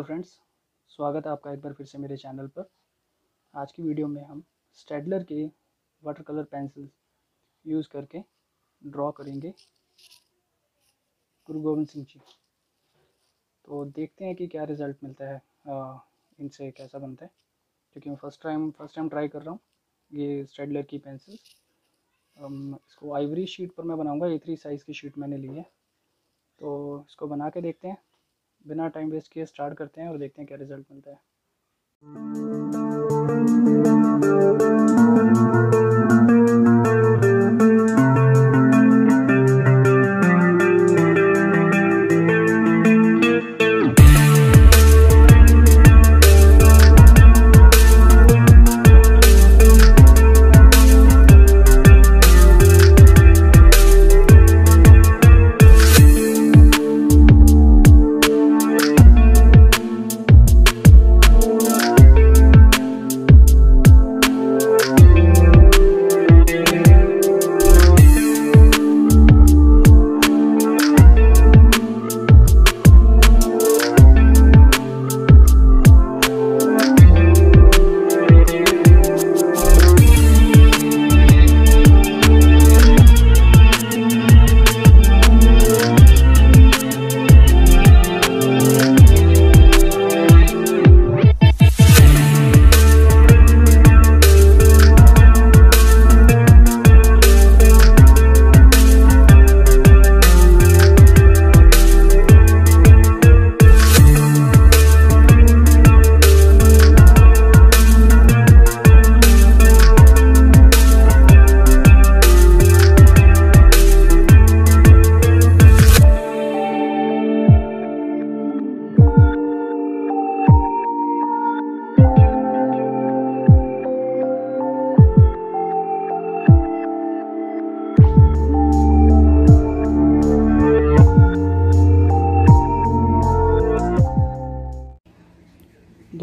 Hello friends, स्वागत है आपका एक बार फिर से मेरे चैनल पर। आज की वीडियो में हम स्टैडलर के वाटर कलर पेंसिल्स यूज़ करके ड्रॉ करेंगे गुरु गोबिंद सिंह जी। तो देखते हैं कि क्या रिज़ल्ट मिलता है, इनसे कैसा बनता है, क्योंकि मैं फर्स्ट टाइम ट्राई कर रहा हूँ ये स्टैडलर की पेंसिल्स। इसको आइवरी शीट पर मैं बनाऊँगा, A3 साइज़ की शीट मैंने ली है। तो इसको बना के देखते हैं, बिना टाइम वेस्ट किए स्टार्ट करते हैं और देखते हैं क्या रिजल्ट मिलता है।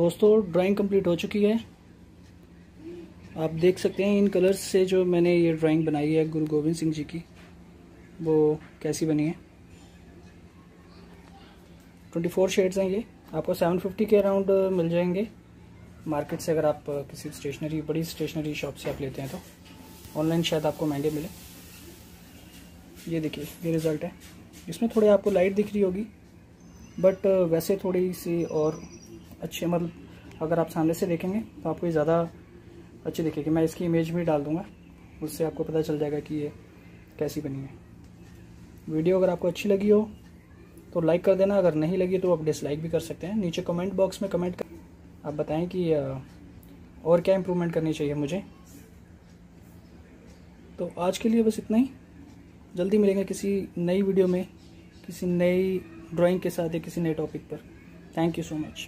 दोस्तों, ड्राइंग कंप्लीट हो चुकी है। आप देख सकते हैं इन कलर्स से जो मैंने ये ड्राइंग बनाई है गुरु गोबिंद सिंह जी की, वो कैसी बनी है। 24 शेड्स हैं ये। आपको 750 के अराउंड मिल जाएंगे मार्केट से, अगर आप किसी बड़ी स्टेशनरी शॉप से आप लेते हैं तो। ऑनलाइन शायद आपको महंगे मिले। ये देखिए, ये रिज़ल्ट है। इसमें थोड़ी आपको लाइट दिख रही होगी, बट वैसे थोड़ी सी और अच्छे, मतलब अगर आप सामने से देखेंगे तो आपको ये ज़्यादा अच्छी दिखेगी। मैं इसकी इमेज भी डाल दूंगा, उससे आपको पता चल जाएगा कि ये कैसी बनी है। वीडियो अगर आपको अच्छी लगी हो तो लाइक कर देना, अगर नहीं लगी तो आप डिसलाइक भी कर सकते हैं। नीचे कमेंट बॉक्स में कमेंट आप बताएं कि और क्या इम्प्रूवमेंट करनी चाहिए मुझे। तो आज के लिए बस इतना ही। जल्दी मिलेंगे किसी नई वीडियो में, किसी नई ड्राइंग के साथ या किसी नए टॉपिक पर। Thank you so much.